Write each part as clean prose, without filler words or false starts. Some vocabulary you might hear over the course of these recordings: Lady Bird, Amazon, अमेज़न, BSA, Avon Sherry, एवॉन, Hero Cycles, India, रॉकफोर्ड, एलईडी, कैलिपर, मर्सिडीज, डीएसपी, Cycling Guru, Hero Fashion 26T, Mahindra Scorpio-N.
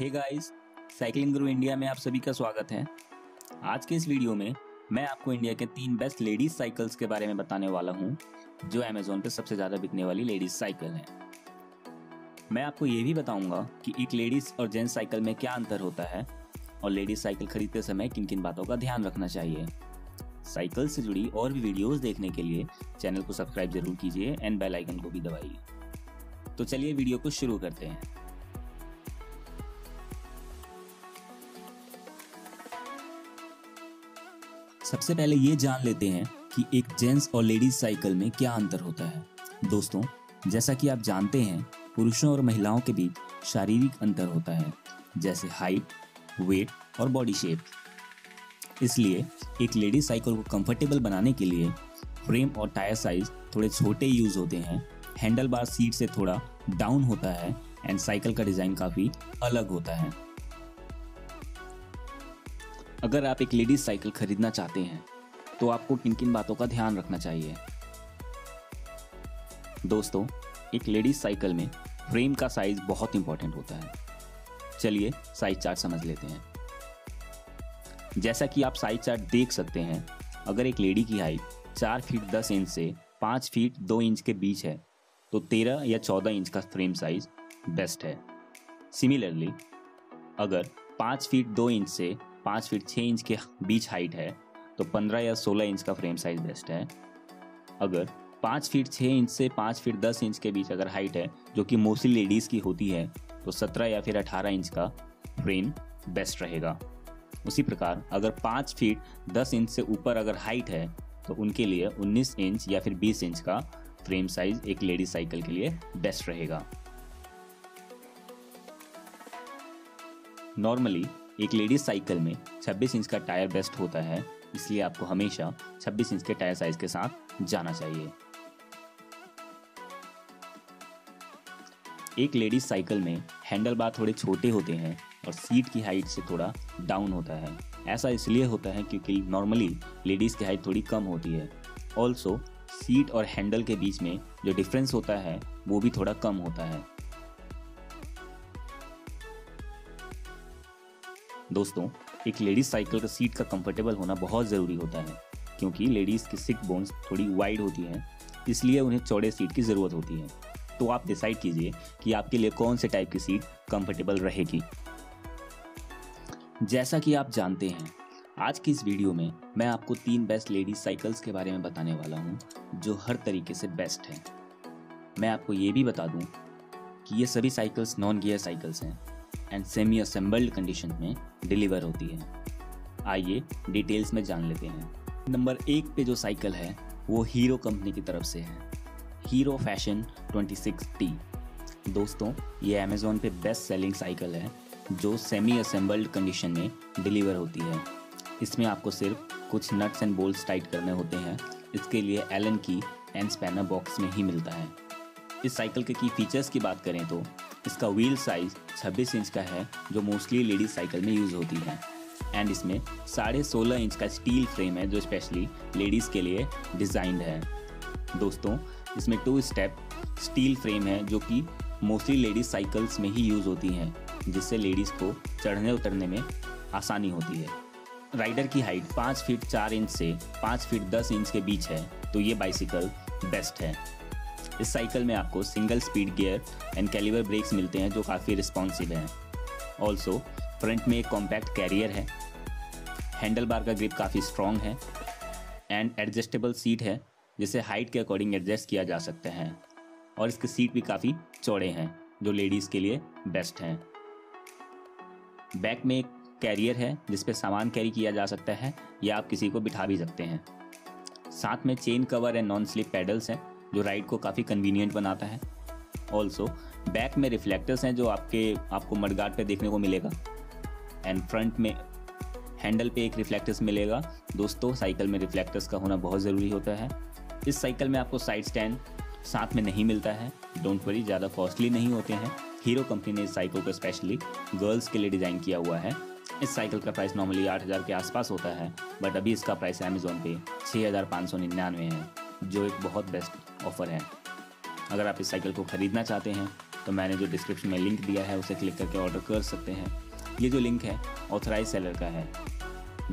हे guys, cycling गुरु India में आप सभी का स्वागत है। आज के इस वीडियो में मैं आपको इंडिया के 3 बेस्ट लेडीज साइकिल्स के बारे में बताने वाला हूँ, जो अमेजोन पे सबसे ज़्यादा बिकने वाली लेडीज साइकिल है। मैं आपको ये भी बताऊंगा कि एक लेडीज और जेंट्स साइकिल में क्या अंतर होता है और लेडीज साइकिल खरीदते समय किन किन बातों का ध्यान रखना चाहिए। साइकिल से जुड़ी और भी वीडियोस देखने के लिए चैनल को सब्सक्राइब जरूर कीजिए एंड बेल आइकन को भी दबाइए। तो चलिए वीडियो को शुरू करते हैं। सबसे पहले ये जान लेते हैं कि एक जेंट्स और लेडीज साइकिल में क्या अंतर होता है। दोस्तों, जैसा कि आप जानते हैं, पुरुषों और महिलाओं के बीच शारीरिक अंतर होता है, जैसे हाइट, वेट और बॉडी शेप। इसलिए एक लेडीज साइकिल को कंफर्टेबल बनाने के लिए फ्रेम और टायर साइज थोड़े छोटे यूज़ होते हैं, हैंडल बार सीट से थोड़ा डाउन होता है एंड साइकिल का डिज़ाइन काफ़ी अलग होता है। अगर आप एक लेडीज साइकिल खरीदना चाहते हैं तो आपको किन किन बातों का ध्यान रखना चाहिए। दोस्तों, एक लेडीज साइकिल में फ्रेम का साइज बहुत इंपॉर्टेंट होता है। चलिए साइज चार्ट समझ लेते हैं। जैसा कि आप साइज चार्ट देख सकते हैं, अगर एक लेडी की हाइट 4 फीट 10 इंच से 5 फीट 2 इंच के बीच है तो 13 या 14 इंच का फ्रेम साइज बेस्ट है। सिमिलरली, अगर 5 फीट 2 इंच से 5 फीट 6 इंच के बीच हाइट है तो 15 या 16 इंच का फ्रेम साइज बेस्ट है। अगर 5 फीट 6 इंच से 5 फीट 10 इंच के बीच अगर हाइट है, जो कि मोस्टली लेडीज़ की होती है, तो 17 या फिर 18 इंच का फ्रेम बेस्ट रहेगा। उसी प्रकार अगर 5 फीट 10 इंच से ऊपर अगर हाइट है तो उनके लिए 19 इंच या फिर 20 इंच का फ्रेम साइज एक लेडीज साइकिल के लिए बेस्ट रहेगा। नॉर्मली एक लेडीज साइकिल में 26 इंच का टायर बेस्ट होता है, इसलिए आपको हमेशा 26 इंच के टायर साइज के साथ जाना चाहिए। एक लेडीज साइकिल में हैंडल बार थोड़े छोटे होते हैं और सीट की हाइट से थोड़ा डाउन होता है। ऐसा इसलिए होता है क्योंकि नॉर्मली लेडीज़ की हाइट थोड़ी कम होती है। ऑल्सो सीट और हैंडल के बीच में जो डिफरेंस होता है वो भी थोड़ा कम होता है। दोस्तों, एक लेडीज़ साइकिल का सीट का कंफर्टेबल होना बहुत ज़रूरी होता है, क्योंकि लेडीज़ की सिट बोन्स थोड़ी वाइड होती हैं, इसलिए उन्हें चौड़े सीट की ज़रूरत होती है। तो आप डिसाइड कीजिए कि आपके लिए कौन से टाइप की सीट कंफर्टेबल रहेगी। जैसा कि आप जानते हैं, आज की इस वीडियो में मैं आपको 3 बेस्ट लेडीज साइकिल्स के बारे में बताने वाला हूं, जो हर तरीके से बेस्ट हैं। मैं आपको ये भी बता दूं कि ये सभी साइकिल्स नॉन गियर साइकिल्स हैं एंड सेमी असेंबल्ड कंडीशन में डिलीवर होती है। आइए डिटेल्स में जान लेते हैं। नंबर 1 पे जो साइकिल है वो हीरो कंपनी की तरफ से है, हीरो फैशन 26T। दोस्तों, ये अमेजोन पे बेस्ट सेलिंग साइकिल है, जो सेमी असेंबल्ड कंडीशन में डिलीवर होती है। इसमें आपको सिर्फ कुछ नट्स एंड बोल्ट्स टाइट करने होते हैं। इसके लिए एलन की एंड स्पैनर बॉक्स में ही मिलता है। इस साइकिल के की फीचर्स की बात करें तो इसका व्हील साइज़ 26 इंच का है, जो मोस्टली लेडीज साइकिल में यूज़ होती है, एंड इसमें 16.5 इंच का स्टील फ्रेम है, जो स्पेशली लेडीज़ के लिए डिज़ाइंड है। दोस्तों, इसमें 2 स्टेप स्टील फ्रेम है, जो कि मोस्टली लेडीज़ साइकिल्स में ही यूज़ होती हैं, जिससे लेडीज़ को चढ़ने उतरने में आसानी होती है। राइडर की हाइट 5 फीट 4 इंच से 5 फीट 10 इंच के बीच है तो ये बाइसिकल बेस्ट है। इस साइकिल में आपको single speed gear and calibre brakes मिलते हैं, जो काफ़ी रिस्पॉन्सिव हैं। ऑल्सो फ्रंट में एक कॉम्पैक्ट कैरियर है, हैंडल बार का ग्रिप काफ़ी स्ट्रॉन्ग है एंड एडजस्टेबल सीट है, जिसे हाइट के अकॉर्डिंग एडजस्ट किया जा सकता है, और इसके सीट भी काफ़ी चौड़े हैं, जो लेडीज़ के लिए बेस्ट हैं। बैक में एक कैरियर है, जिस पर सामान कैरी किया जा सकता है या आप किसी को बिठा भी सकते हैं। साथ में chain cover and non slip pedals हैं, जो राइड को काफ़ी कन्वीनियंट बनाता है। ऑल्सो बैक में रिफ्लेक्टर्स हैं, जो आपको मडगार्ड पे देखने को मिलेगा, एंड फ्रंट में हैंडल पे एक रिफ्लेक्टर्स मिलेगा। दोस्तों, साइकिल में रिफ्लेक्टर्स का होना बहुत ज़रूरी होता है। इस साइकिल में आपको साइड स्टैंड साथ में नहीं मिलता है। डोंट वरी, ज़्यादा कॉस्टली नहीं होते हैं। हीरो कंपनी ने इस साइकिल को स्पेशली गर्ल्स के लिए डिज़ाइन किया हुआ है। इस साइकिल का प्राइस नॉर्मली 8000 के आसपास होता है, बट अभी इसका प्राइस अमेज़ॉन पे 6599 है, जो एक बहुत बेस्ट ऑफ़र है। अगर आप इस साइकिल को ख़रीदना चाहते हैं तो मैंने जो डिस्क्रिप्शन में लिंक दिया है उसे क्लिक करके ऑर्डर कर सकते हैं। ये जो लिंक है ऑथराइज सेलर का है,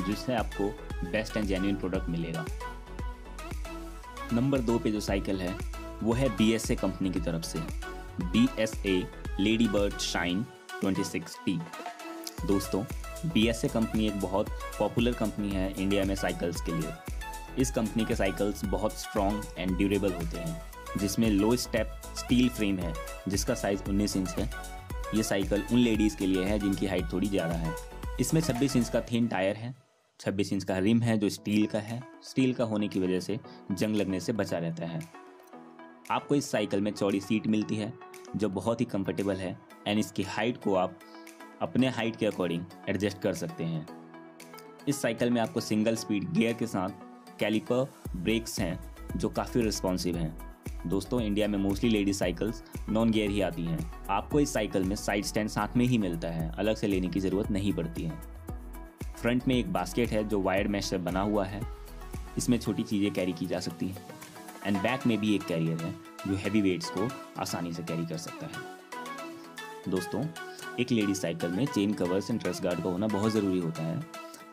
जिससे आपको बेस्ट एंड जेन्युइन प्रोडक्ट मिलेगा। नंबर 2 पे जो साइकिल है वो है BSA कंपनी की तरफ से BSA lady bird shine 26T। दोस्तों BSA कंपनी एक बहुत पॉपुलर कंपनी है इंडिया में साइकिल्स के लिए। इस कंपनी के साइकिल्स बहुत स्ट्रॉन्ग एंड ड्यूरेबल होते हैं, जिसमें लो स्टेप स्टील फ्रेम है जिसका साइज़ 19 इंच है। ये साइकिल उन लेडीज़ के लिए है जिनकी हाइट थोड़ी ज़्यादा है। इसमें 26 इंच का थिन टायर है, 26 इंच का रिम है जो स्टील का है। स्टील का होने की वजह से जंग लगने से बचा रहता है। आपको इस साइकिल में चौड़ी सीट मिलती है जो बहुत ही कंफर्टेबल है एंड इसकी हाइट को आप अपने हाइट के अकॉर्डिंग एडजस्ट कर सकते हैं। इस साइकिल में आपको सिंगल स्पीड गियर के साथ कैलिपर ब्रेक्स हैं जो काफ़ी रिस्पॉन्सिव हैं। दोस्तों इंडिया में mostly ladies cycles non gear ही आती हैं। आपको इस साइकिल में साइड स्टैंड साथ में ही मिलता है, अलग से लेने की ज़रूरत नहीं पड़ती है। फ्रंट में एक बास्केट है जो वायर मैश से बना हुआ है, इसमें छोटी चीज़ें कैरी की जा सकती हैं। एंड बैक में भी एक कैरियर है जो हैवी वेट्स को आसानी से कैरी कर सकता है। दोस्तों एक लेडीज साइकिल में chain covers and dress guard का होना बहुत ज़रूरी होता है,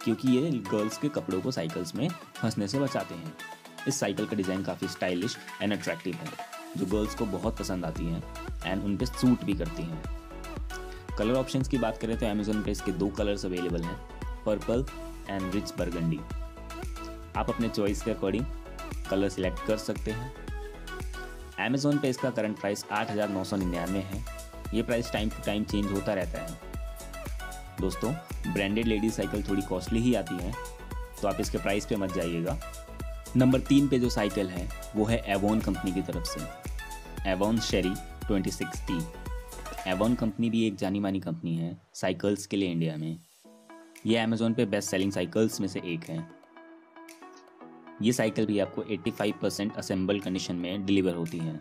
क्योंकि ये गर्ल्स के कपड़ों को साइकिल्स में फंसने से बचाते हैं। इस साइकिल का डिज़ाइन काफ़ी स्टाइलिश एंड अट्रैक्टिव है जो गर्ल्स को बहुत पसंद आती हैं एंड उन पे सूट भी करती हैं। कलर ऑप्शंस की बात करें तो अमेज़न पे इसके 2 कलर्स अवेलेबल हैं, पर्पल एंड रिच बरगंडी। आप अपने चॉइस के अकॉर्डिंग कलर सिलेक्ट कर सकते हैं। अमेज़न पे इसका करंट प्राइस 8,999 है। ये price time to time change होता रहता है। दोस्तों ब्रांडेड लेडीज साइकिल थोड़ी कॉस्टली ही आती हैं, तो आप इसके प्राइस पे मत जाइएगा। नंबर 3 पे जो साइकिल है वो है एवॉन कंपनी की तरफ से एवॉन शेरी 26T। एवॉन कंपनी भी एक जानी मानी कंपनी है साइकिल्स के लिए इंडिया में। यह अमेज़न पे बेस्ट सेलिंग साइकिल्स में से एक है। ये साइकिल भी आपको 85% असेंबल कंडीशन में डिलीवर होती है।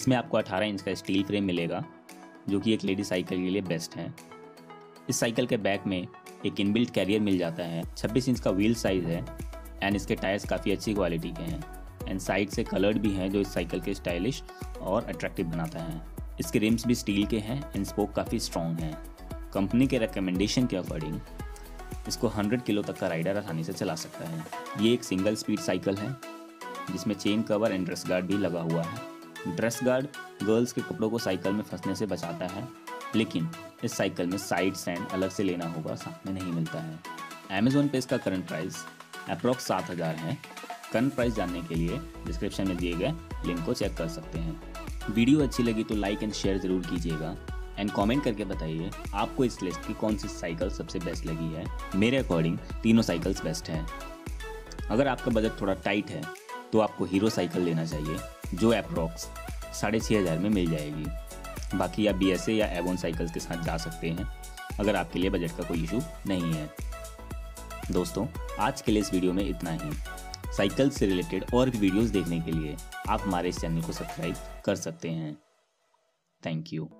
इसमें आपको 18 इंच का स्टील फ्रेम मिलेगा जो कि एक लेडी साइकिल के लिए बेस्ट है। इस साइकिल के बैक में एक इनबिल्ट कैरियर मिल जाता है। 26 इंच का व्हील साइज है एंड इसके टायर्स काफ़ी अच्छी क्वालिटी के हैं एंड साइड से कलर्ड भी हैं जो इस साइकिल के स्टाइलिश और अट्रैक्टिव बनाता है। इसके रिम्स भी स्टील के हैं एंड स्पोक काफ़ी स्ट्रॉन्ग हैं। कंपनी के रिकमेंडेशन के अकॉर्डिंग इसको 100 किलो तक का राइडर आसानी से चला सकता है। ये एक सिंगल स्पीड साइकिल है जिसमें chain cover and dress guard भी लगा हुआ है। ड्रेस गार्ड गर्ल्स के कपड़ों को साइकिल में फंसने से बचाता है, लेकिन इस साइकिल में साइड स्टैंड अलग से लेना होगा, साथ में नहीं मिलता है। अमेज़न पे इसका करंट प्राइस अप्रॉक्स 7,000 है। करंट प्राइस जानने के लिए डिस्क्रिप्शन में दिए गए लिंक को चेक कर सकते हैं। वीडियो अच्छी लगी तो लाइक एंड शेयर ज़रूर कीजिएगा एंड कमेंट करके बताइए आपको इस लिस्ट की कौन सी साइकिल सबसे बेस्ट लगी है। मेरे अकॉर्डिंग तीनों साइकिल्स बेस्ट हैं। अगर आपका बजट थोड़ा टाइट है तो आपको हीरो साइकिल लेना चाहिए जो अप्रॉक्स 6,500 में मिल जाएगी। बाकी आप BSA या एवॉन साइकिल्स के साथ जा सकते हैं अगर आपके लिए बजट का कोई इशू नहीं है। दोस्तों आज के लिए इस वीडियो में इतना ही। साइकिल से रिलेटेड और भी वीडियोस देखने के लिए आप हमारे इस चैनल को सब्सक्राइब कर सकते हैं। Thank you.